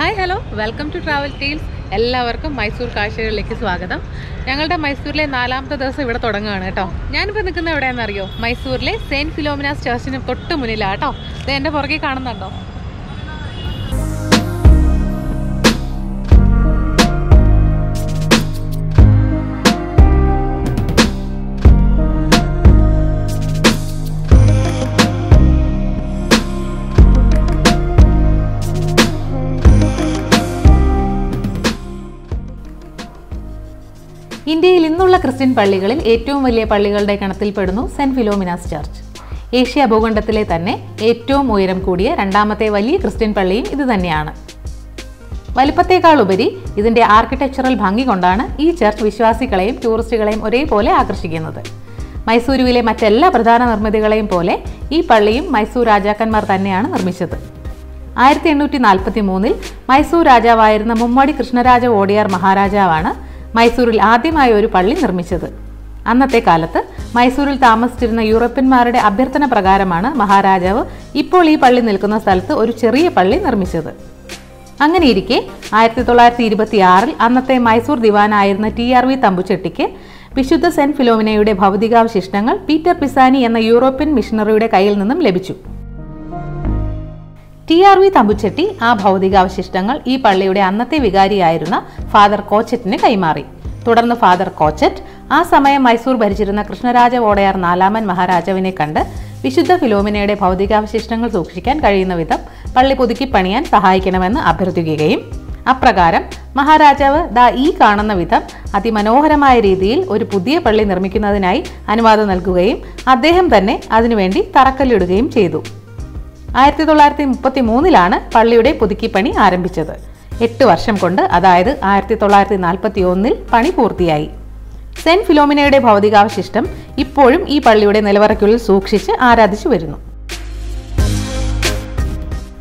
Hi hello welcome to travel tales. എല്ലാവർക്കും മൈസൂർ കാഴ്ചകളിലേക്ക് സ്വാഗതം. ഞങ്ങളുടെ മൈസൂരിലെ നാലാമത്തെ ദിവസം ഇവിടെ തുടങ്ങുകയാണ് കേട്ടോ. ഞാനിപ്പോൾ നിൽക്കുന്നത് എവിടെയാണെന്ന് അറിയോ? മൈസൂരിലെ സെയിൻറ്റ് ഫിലോമിനാസ് ചർച്ചിന് തൊട്ട് മുന്നിലാണ് കേട്ടോ. ഇത് എൻ്റെ പുറകെ കാണുന്നുണ്ടോ? ഇന്ത്യയിൽ ഇന്നുള്ള ക്രിസ്ത്യൻ പള്ളികളിൽ ഏറ്റവും വലിയ പള്ളികളുടെ കണത്തിൽപ്പെടുന്നു സെൻറ്റ് ഫിലോമിനാസ് ചർച്ച്. ഏഷ്യ ഭൂഖണ്ഡത്തിലെ തന്നെ ഏറ്റവും ഉയരം കൂടിയ രണ്ടാമത്തെ വലിയ ക്രിസ്ത്യൻ പള്ളിയും ഇത് തന്നെയാണ്. വലിപ്പത്തേക്കാളുപരി ഇതിൻ്റെ ആർക്കിടെക്ചറൽ ഭംഗി കൊണ്ടാണ് ഈ ചർച്ച് വിശ്വാസികളെയും ടൂറിസ്റ്റുകളെയും ഒരേപോലെ ആകർഷിക്കുന്നത്. മൈസൂരുവിലെ മറ്റെല്ലാ പ്രധാന നിർമ്മിതികളെയും പോലെ ഈ പള്ളിയും മൈസൂർ രാജാക്കന്മാർ തന്നെയാണ് നിർമ്മിച്ചത്. 1843 മൈസൂർ രാജാവായിരുന്ന മുമ്മടി കൃഷ്ണരാജ വോഡെയാർ മഹാരാജാവാണ് മൈസൂരിൽ ആദ്യമായി ഒരു പള്ളി നിർമ്മിച്ചത്. അന്നത്തെ കാലത്ത് മൈസൂരിൽ താമസിച്ചിരുന്ന യൂറോപ്യന്മാരുടെ അഭ്യർത്ഥന പ്രകാരമാണ് മഹാരാജാവ് ഇപ്പോൾ ഈ പള്ളി നിൽക്കുന്ന സ്ഥലത്ത് ഒരു ചെറിയ പള്ളി നിർമ്മിച്ചത്. അങ്ങനെയിരിക്കെ 1926-ൽ അന്നത്തെ മൈസൂർ ദിവാനായിരുന്ന TRV തമ്പുചെട്ടിക്ക് വിശുദ്ധ സെൻറ്റ് ഫിലോമിനയുടെ ഭൗതികാവശിഷ്ടങ്ങൾ പീറ്റർ പിസാനി എന്ന യൂറോപ്യൻ മിഷണറിയുടെ കയ്യിൽ നിന്നും ലഭിച്ചു. TRV തമ്പുചെട്ടി ആ ഭൗതികാവശിഷ്ടങ്ങൾ ഈ പള്ളിയുടെ അന്നത്തെ വികാരിയായിരുന്ന ഫാദർ കോച്ചറ്റിന് കൈമാറി. തുടർന്ന് ഫാദർ കോച്ചറ്റ് ആ സമയം മൈസൂർ ഭരിച്ചിരുന്ന കൃഷ്ണരാജ വോഡയാർ നാലാമൻ മഹാരാജാവിനെ കണ്ട് വിശുദ്ധ ഫിലോമിനയുടെ ഭൗതികാവശിഷ്ടങ്ങൾ സൂക്ഷിക്കാൻ കഴിയുന്ന വിധം പള്ളി പുതുക്കി പണിയാൻ സഹായിക്കണമെന്ന് അഭ്യർത്ഥിക്കുകയും അപ്രകാരം മഹാരാജാവ് ഈ കാണുന്ന വിധം അതിമനോഹരമായ രീതിയിൽ ഒരു പുതിയ പള്ളി നിർമ്മിക്കുന്നതിനായി അനുവാദം നൽകുകയും അദ്ദേഹം തന്നെ അതിനുവേണ്ടി തറക്കല്ലിടുകയും ചെയ്തു. 1933-ലാണ് പള്ളിയുടെ പുതുക്കിപ്പണി ആരംഭിച്ചത്. 8 വർഷം കൊണ്ട്, അതായത് 1941-ൽ പണി പൂർത്തിയായി. സെൻറ്റ് ഫിലോമിനയുടെ ഭൗതികാവശിഷ്ടം ഇപ്പോഴും ഈ പള്ളിയുടെ നിലവറയ്ക്കുള്ളിൽ സൂക്ഷിച്ച് ആരാധിച്ചു വരുന്നു.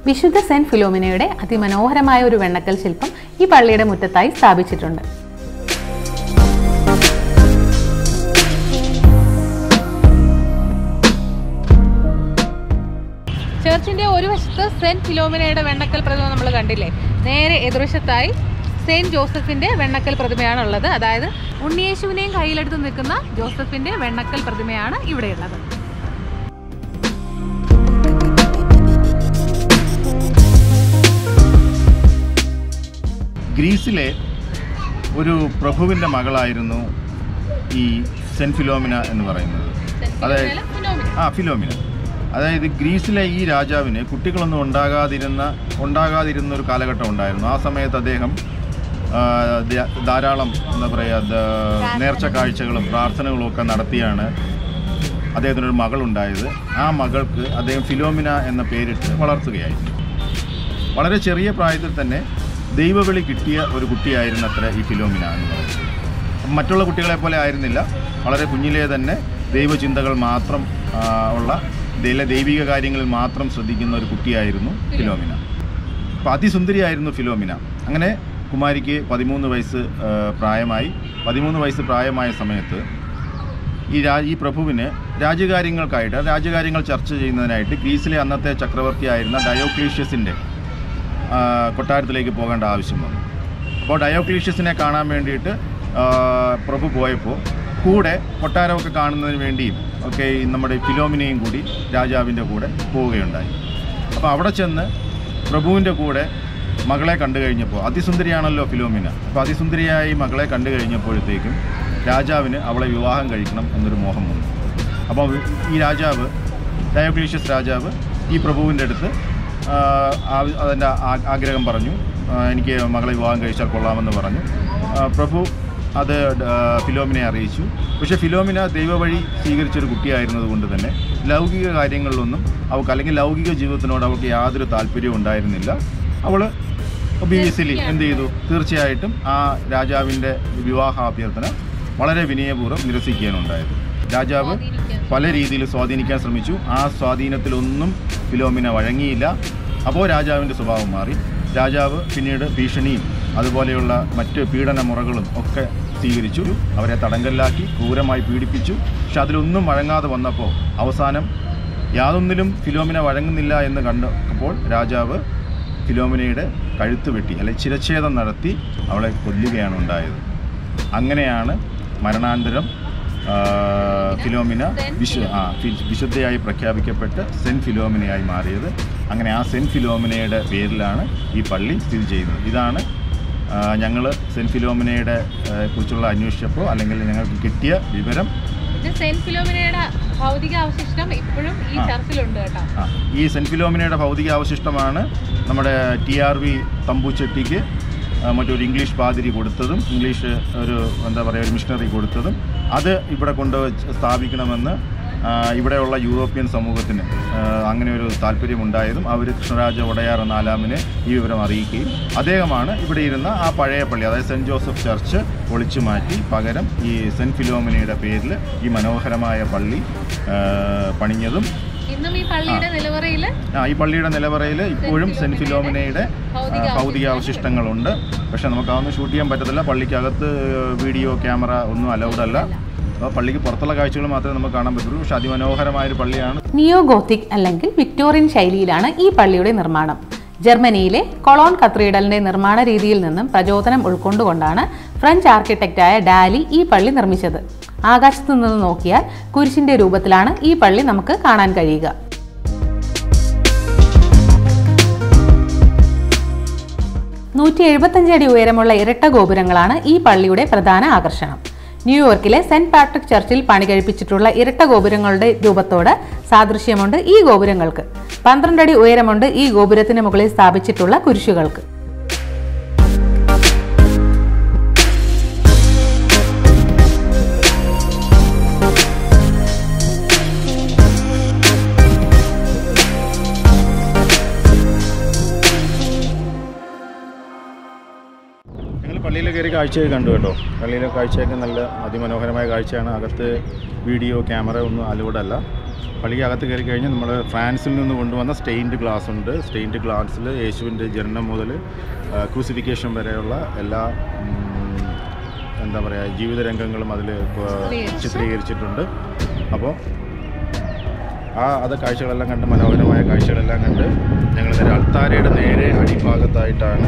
വിശുദ്ധ സെൻറ്റ് ഫിലോമിനയുടെ അതിമനോഹരമായ ഒരു വെണ്ണക്കൽ ശില്പം ഈ പള്ളിയുടെ മുറ്റത്തായി സ്ഥാപിച്ചിട്ടുണ്ട്. ചർച്ചിൻ്റെ ഒരു വശത്ത് സെൻറ്റ് ഫിലോമിനയുടെ വെണ്ണക്കൽ പ്രതിമ നമ്മൾ കണ്ടില്ലേ, നേരെ എതിർവശത്തായി സെയിൻറ്റ് ജോസഫിൻ്റെ വെണ്ണക്കൽ പ്രതിമയാണുള്ളത്. അതായത് ഉണ്ണിയേശുവിനെയും കയ്യിലെടുത്ത് നിൽക്കുന്ന ജോസഫിൻ്റെ വെണ്ണക്കൽ പ്രതിമയാണ് ഇവിടെയുള്ളത്. ഗ്രീസിലെ ഒരു പ്രഭുവിൻ്റെ മകളായിരുന്നു ഈ സെൻറ്റ് ഫിലോമിന എന്ന് പറയുന്നത്. അതായത് ഫിലോമിന, അതായത് ഗ്രീസിലെ ഈ രാജാവിന് കുട്ടികളൊന്നും ഉണ്ടാകാതിരുന്ന ഒരു കാലഘട്ടം ഉണ്ടായിരുന്നു. ആ സമയത്ത് അദ്ദേഹം ധാരാളം എന്താ പറയുക നേർച്ച കാഴ്ചകളും പ്രാർത്ഥനകളും ഒക്കെ നടത്തിയാണ് അദ്ദേഹത്തിനൊരു മകളുണ്ടായത്. ആ മകൾക്ക് അദ്ദേഹം ഫിലോമിന എന്ന പേരിട്ട് വളർത്തുകയായിരുന്നു. വളരെ ചെറിയ പ്രായത്തിൽ തന്നെ ദൈവവിളി കിട്ടിയ ഒരു കുട്ടിയായിരുന്നു അത്ര ഈ ഫിലോമിന എന്ന് പറയുന്നത്. മറ്റുള്ള കുട്ടികളെ പോലെ ആയിരുന്നില്ല. വളരെ കുഞ്ഞിലെ തന്നെ ദൈവചിന്തകൾ മാത്രം ഉള്ള ദൈവിക കാര്യങ്ങളിൽ മാത്രം ശ്രദ്ധിക്കുന്ന ഒരു കുട്ടിയായിരുന്നു ഫിലോമിന. അപ്പോൾ അതിസുന്ദരിയായിരുന്നു ഫിലോമിന. അങ്ങനെ കുമാരിക്ക് 13 വയസ്സ് പ്രായമായി. 13 വയസ്സ് പ്രായമായ സമയത്ത് ഈ പ്രഭുവിന് രാജ്യകാര്യങ്ങൾ ചർച്ച ചെയ്യുന്നതിനായിട്ട് ഗ്രീസിലെ അന്നത്തെ ചക്രവർത്തിയായിരുന്ന ഡയോക്ലീഷ്യസിൻ്റെ കൊട്ടാരത്തിലേക്ക് പോകേണ്ട ആവശ്യം വന്നു. അപ്പോൾ ഡയോക്ലീഷ്യസിനെ കാണാൻ വേണ്ടിയിട്ട് പ്രഭു പോയപ്പോൾ കൂടെ കൊട്ടാരമൊക്കെ കാണുന്നതിന് വേണ്ടിയും ഒക്കെ നമ്മുടെ ഫിലോമിനയും കൂടി രാജാവിൻ്റെ കൂടെ പോവുകയുണ്ടായി. അപ്പോൾ അവിടെ ചെന്ന് പ്രഭുവിൻ്റെ കൂടെ മകളെ കണ്ടു കഴിഞ്ഞപ്പോൾ, അതിസുന്ദരിയാണല്ലോ ഫിലോമിന, അപ്പോൾ അതിസുന്ദരിയായി മകളെ കണ്ടു കഴിഞ്ഞപ്പോഴത്തേക്കും രാജാവിന് അവളെ വിവാഹം കഴിക്കണം എന്നൊരു മോഹം വന്നു. അപ്പോൾ ഈ രാജാവ് ഡയോക്ലീഷ്യസ് രാജാവ് ഈ പ്രഭുവിൻ്റെ അടുത്ത് അതിൻ്റെ ആഗ്രഹം പറഞ്ഞു. എനിക്ക് മകളെ വിവാഹം കഴിച്ചാൽ കൊള്ളാമെന്ന് പറഞ്ഞു. പ്രഭു അത് ഫിലോമിനെ അറിയിച്ചു. പക്ഷേ ഫിലോമിന ദൈവവഴി സ്വീകരിച്ചൊരു കുട്ടിയായിരുന്നത് കൊണ്ട് തന്നെ ലൗകിക കാര്യങ്ങളിലൊന്നും അവൾക്ക്, അല്ലെങ്കിൽ ലൗകിക ജീവിതത്തിനോട് അവൾക്ക് യാതൊരു താല്പര്യവും ഉണ്ടായിരുന്നില്ല. അവൾ ഒബീസിലി എന്ത് ചെയ്തു? തീർച്ചയായിട്ടും ആ രാജാവിൻ്റെ വിവാഹാഭ്യർത്ഥന വളരെ വിനയപൂർവ്വം നിരസിക്കുകയാണുണ്ടായത്. രാജാവ് പല രീതിയിൽ സ്വാധീനിക്കാൻ ശ്രമിച്ചു. ആ സ്വാധീനത്തിലൊന്നും ഫിലോമിന വഴങ്ങിയില്ല. അപ്പോൾ രാജാവിൻ്റെ സ്വഭാവം മാറി. രാജാവ് പിന്നീട് ഭീഷണിയും അതുപോലെയുള്ള മറ്റ് പീഡനമുറകളും ഒക്കെ സ്വീകരിച്ചു. അവരെ തടങ്കലിലാക്കി ക്രൂരമായി പീഡിപ്പിച്ചു. പക്ഷെ അതിലൊന്നും വഴങ്ങാതെ വന്നപ്പോൾ, അവസാനം യാതൊന്നിലും ഫിലോമിന വഴങ്ങുന്നില്ല എന്ന് കണ്ടപ്പോൾ രാജാവ് ഫിലോമിനയുടെ കഴുത്ത് വെട്ടി അല്ലെങ്കിൽ ചിരച്ഛേദം നടത്തി അവളെ കൊല്ലുകയാണ് ഉണ്ടായത്. അങ്ങനെയാണ് മരണാനന്തരം ഫിലോമിന വിശുദ്ധയായി പ്രഖ്യാപിക്കപ്പെട്ട് സെൻറ്റ് ഫിലോമിനയായി മാറിയത്. അങ്ങനെ ആ സെൻറ്റ് ഫിലോമിനയുടെ പേരിലാണ് ഈ പള്ളി സ്ഥിതി ചെയ്യുന്നത്. ഇതാണ് ഞങ്ങൾ സെൻറ്റ് ഫിലോമിനയുടെ കുറിച്ചുള്ള അന്വേഷിച്ചപ്പോൾ അല്ലെങ്കിൽ ഞങ്ങൾക്ക് കിട്ടിയ വിവരം. സെൻറ്റ് ഫിലോമിനയുടെ ഭൗതികാവശിഷ്ടം ഇപ്പോഴും ഈ ചർച്ചിലുണ്ട് കേട്ടോ. ഈ സെൻറ്റ് ഫിലോമിനയുടെ ഭൗതികാവശിഷ്ടമാണ് നമ്മുടെ TRV തമ്പൂച്ചെട്ടിക്ക് മറ്റൊരു ഇംഗ്ലീഷ് പാതിരി കൊടുത്തതും ഇംഗ്ലീഷ് ഒരു എന്താ പറയുക ഒരു മിഷണറി കൊടുത്തതും. അത് ഇവിടെ കൊണ്ടുവച്ച് സ്ഥാപിക്കണമെന്ന് ഇവിടെയുള്ള യൂറോപ്യൻ സമൂഹത്തിന് അങ്ങനെ ഒരു താല്പര്യമുണ്ടായതും അവർ കൃഷ്ണരാജ വോഡയാർ എന്ന ആലാമിനെ ഈ വിവരം അറിയിക്കുകയും അദ്ദേഹമാണ് ഇവിടെ ഇരുന്ന ആ പഴയ പള്ളി അതായത് സെൻറ്റ് ജോസഫ് ചർച്ച് ഒളിച്ചു മാറ്റി പകരം ഈ സെൻറ്റ് ഫിലോമിനയുടെ പേരിൽ ഈ മനോഹരമായ പള്ളി പണിഞ്ഞതും. ഈ പള്ളിയുടെ നിലവറയിൽ ഇപ്പോഴും സെൻറ്റ് ഫിലോമിനയുടെ ഭൗതികാവശിഷ്ടങ്ങളുണ്ട്. പക്ഷെ നമുക്ക് അതൊന്നും ഷൂട്ട് ചെയ്യാൻ പറ്റത്തില്ല, പള്ളിക്കകത്ത് വീഡിയോ ക്യാമറ ഒന്നും അലൗഡ് അല്ല. പള്ളിക്ക് പുറത്തുള്ള കാഴ്ചകൾ മാത്രമേ നമുക്ക് കാണാൻ പറ്റുള്ളൂ. പക്ഷെ അതിമനോഹരമായ ഒരു പള്ളിയാണ്. നിയോ ഗോത്തിക് അല്ലെങ്കിൽ വിക്ടോറിയൻ ശൈലിയിലാണ് ഈ പള്ളിയുടെ നിർമ്മാണം. ജർമ്മനിയിലെ കൊളോൺ കത്തീഡ്രലിന്റെ നിർമ്മാണ രീതിയിൽ നിന്നും പ്രചോദനം ഉൾക്കൊണ്ടുകൊണ്ടാണ് ഫ്രഞ്ച് ആർക്കിടെക്റ്റായ ഡാലി ഈ പള്ളി നിർമ്മിച്ചത്. ആകാശത്തു നിന്ന് നോക്കിയാൽ കുരിശിന്റെ രൂപത്തിലാണ് ഈ പള്ളി നമുക്ക് കാണാൻ കഴിയുക. നൂറ്റി 175 അടി ഉയരമുള്ള ഇരട്ട ഗോപുരങ്ങളാണ് ഈ പള്ളിയുടെ പ്രധാന ആകർഷണം. ന്യൂയോർക്കിലെ സെന്റ് പാട്രിക് ചർച്ചിൽ പണി കഴിപ്പിച്ചിട്ടുള്ള ഇരട്ട ഗോപുരങ്ങളുടെ രൂപത്തോട് സാദൃശ്യമുണ്ട് ഈ ഗോപുരങ്ങൾക്ക്. 12 അടി ഉയരമുണ്ട് ഈ ഗോപുരത്തിന് മുകളിൽ സ്ഥാപിച്ചിട്ടുള്ള കുരിശുകൾക്ക്. കയറി കാഴ്ചയൊക്കെ കണ്ടു കേട്ടോ. പള്ളിയിലെ കാഴ്ചയൊക്കെ നല്ല അതിമനോഹരമായ കാഴ്ചയാണ്. അകത്ത് വീഡിയോ ക്യാമറ ഒന്നും അലൗഡല്ല. പള്ളിക്ക് അകത്ത് കയറി കഴിഞ്ഞാൽ നമ്മൾ ഫ്രാൻസിൽ നിന്ന് കൊണ്ടുവന്ന സ്റ്റെയിൻഡ് ഗ്ലാസ് ഉണ്ട്. സ്റ്റെയിൻഡ് ഗ്ലാസ്സിൽ യേശുവിൻ്റെ ജനനം മുതൽ ക്രൂസിഫിക്കേഷൻ വരെയുള്ള എല്ലാ എന്താ പറയുക ജീവിത രംഗങ്ങളും അതിൽ ചിത്രീകരിച്ചിട്ടുണ്ട്. അപ്പോൾ അത് കാഴ്ചകളെല്ലാം കണ്ട് മനോഹരമായ കാഴ്ചകളെല്ലാം കണ്ട് ഞങ്ങൾ നേരെ അൾത്താരയുടെ നേരെ അടിഭാഗത്തായിട്ടാണ്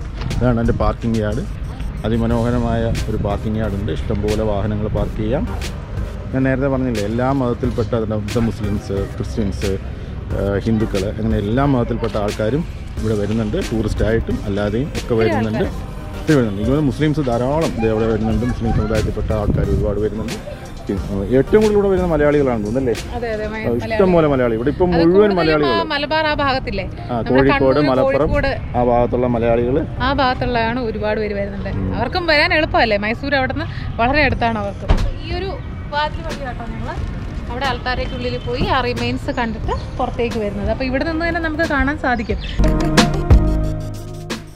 ഇതാണ് എൻ്റെ പാർക്കിംഗ് യാർഡ്. അതിമനോഹരമായ ഒരു പാർക്കിംഗ് യാർഡുണ്ട്. ഇഷ്ടംപോലെ വാഹനങ്ങൾ പാർക്ക് ചെയ്യാം. ഞാൻ നേരത്തെ പറഞ്ഞില്ലേ എല്ലാ മതത്തിൽപ്പെട്ട അതിൻ്റെ മുസ്ലിംസ് ക്രിസ്ത്യൻസ് ഹിന്ദുക്കൾ അങ്ങനെ എല്ലാ മതത്തിൽപ്പെട്ട ആൾക്കാരും ഇവിടെ വരുന്നുണ്ട്. ടൂറിസ്റ്റായിട്ടും അല്ലാതെയും ഒക്കെ വരുന്നുണ്ട്. ഇതുപോലെ മുസ്ലിംസ് ധാരാളം ഇവിടെ വരുന്നുണ്ട്. മുസ്ലിം സമുദായത്തിൽപ്പെട്ട ആൾക്കാർ ഒരുപാട് വരുന്നുണ്ട്. ഏറ്റവും കൂടുതൽ ഇവിടെ വരുന്ന മലയാളികളാണ് തോന്നുന്നല്ലേ. ഇഷ്ടംപോലെ മലയാളി ഇവിടെ ഇപ്പം മുഴുവൻ മലയാളികൾ മലബാർ ആ ഭാഗത്തില്ലേ കോഴിക്കോട് മലപ്പുറം ആ ഭാഗത്തുള്ള മലയാളികൾ ആ ഭാഗത്തുള്ളതാണ് ഒരുപാട് പേര് വരുന്നുണ്ട്. അവർക്കും വരാൻ എളുപ്പമല്ലേ, മൈസൂർ അവിടെ നിന്ന് വളരെ അടുത്താണ് അവർക്ക്. ഈ ഒരു വാതിൽ വഴി കേട്ടോ ഞങ്ങൾ അവിടെ ആൾക്കാരേക്കുള്ളിൽ പോയി ആ റിമൈൻസ് കണ്ടിട്ട് പുറത്തേക്ക് വരുന്നത്. അപ്പോൾ ഇവിടെ നിന്ന് തന്നെ നമുക്ക് കാണാൻ സാധിക്കും.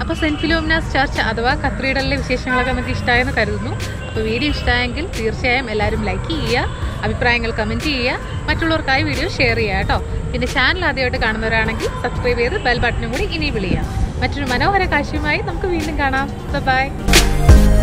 അപ്പോൾ സെൻറ്റ് ഫിലോമിനാസ് ചർച്ച് അഥവാ കത്തീഡ്രലിലെ വിശേഷങ്ങളൊക്കെ നമുക്ക് ഇഷ്ടമായെന്ന് കരുതുന്നു. അപ്പോൾ വീഡിയോ ഇഷ്ടമായെങ്കിൽ തീർച്ചയായും എല്ലാവരും ലൈക്ക് ചെയ്യുക, അഭിപ്രായങ്ങൾ കമൻറ്റ് ചെയ്യുക, മറ്റുള്ളവർക്കായി വീഡിയോ ഷെയർ ചെയ്യുക കേട്ടോ. പിന്നെ ചാനൽ ആദ്യമായിട്ട് കാണുന്നവരാണെങ്കിൽ സബ്സ്ക്രൈബ് ചെയ്ത് ബെൽ ബട്ടണും കൂടി ഇനി വിളിക്കാം. മറ്റൊരു മനോഹര കാഴ്ചയുമായി നമുക്ക് വീണ്ടും കാണാം. ബൈ.